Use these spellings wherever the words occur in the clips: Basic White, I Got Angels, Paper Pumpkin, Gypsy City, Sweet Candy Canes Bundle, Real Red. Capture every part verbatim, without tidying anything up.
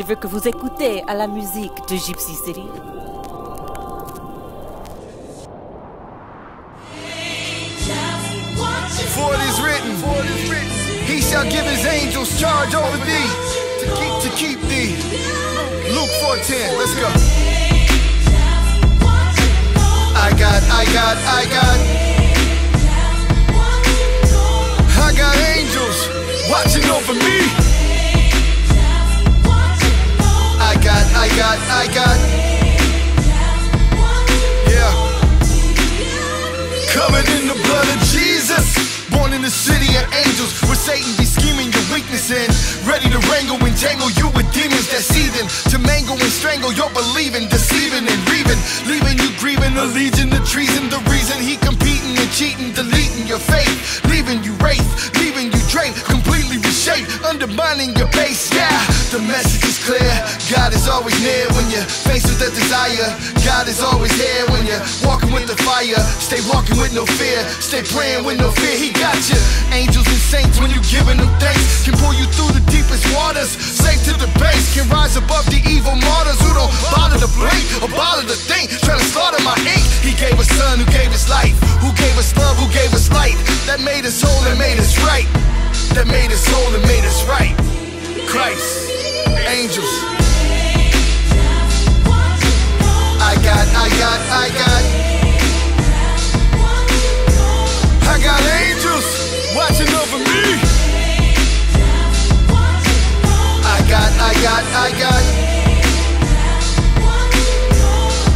je veux que vous écoutez à la musique de Gypsy City. For it is written, he shall give his angels charge over thee, to keep, to keep thee. Luke four ten, let's go. I got, I got, I got, I got angels watching over me. I got, I got, I got, yeah, covered in the blood of Jesus. Born in the city of angels, where Satan be scheming your weakness in, ready to wrangle and jangle you with demons that's heathen, to mangle and strangle your believing, deceiving and grieving, leaving you grieving, a legion of treason, the reason he competing and cheating, deleting your faith, leaving you wraith, leaving you draped, completely reshaped, undermining your base, yeah, the message is clear, God is always near when you're faced with that desire, God is always here when you're walking with the fire, stay walking with no fear, stay praying with no fear, he got you. Angels and saints, when you giving them thanks, can pull you through the deepest waters, safe to the base, can rise above the evil martyrs who don't bother to blink or bother to think, trying to slaughter my ink. He gave us son, who gave us life, who gave us love, who gave us light, that made us whole and made us right, that made us whole and made us right. Christ, angels. I got, I got, I got, I got angels watching over me. I got, I got, I got,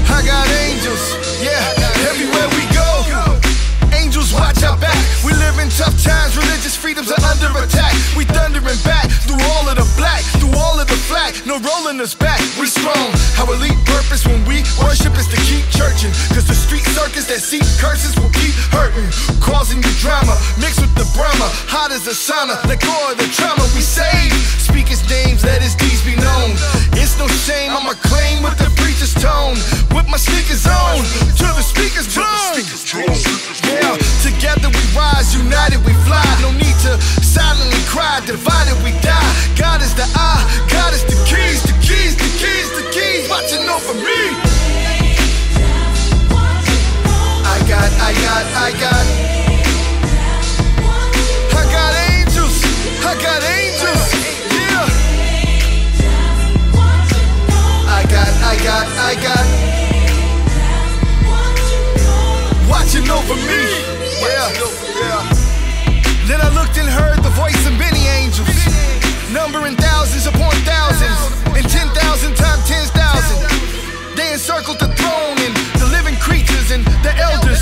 I got angels, yeah, everywhere we go. Angels watch our back. We live in tough times, religious freedoms are under attack. We thundering back through all of the black, through all of the flack, no rolling us back. We strong. Our elite purpose when we worship is to keep churching, cause the street circus that seek curses will keep hurting, causing you drama, mixed with the Brahma, hot as a sauna, let go of the trauma. We save, speak his names, let his deeds be known. It's no shame, I'm a claim with the preacher's tone, with my sneakers on, till the speakers blown. Yeah, together we rise, united we fly, no need to silently cry, divided we die. God is the eye, God is the keys, the keys, the keys, the keys, watching over me. I got, I got, I got, I got angels, I got angels, yeah. I got, I got, I got, watching over me, yeah. Then I looked and heard the voice of many angels, numbering thousands upon thousands, and ten thousand times ten thousand. They encircled the throne and the living creatures and the elders.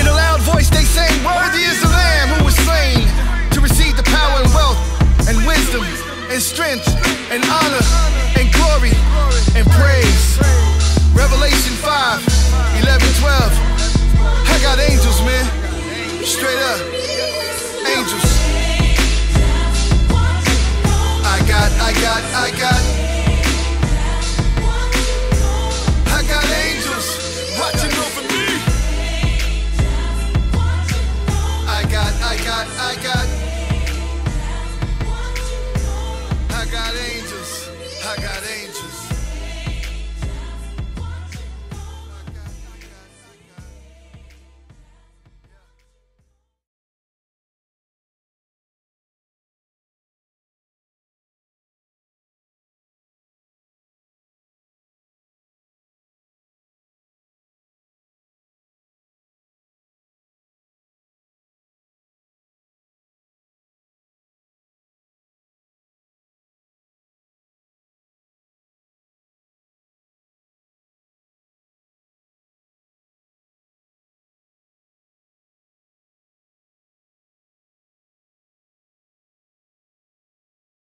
In a loud voice they sang, worthy is the Lamb who was slain, to receive the power and wealth and wisdom and strength and honor and glory and praise. Revelation five, eleven, twelve. I got angels, man, straight up. Angels. I got, I got, I got.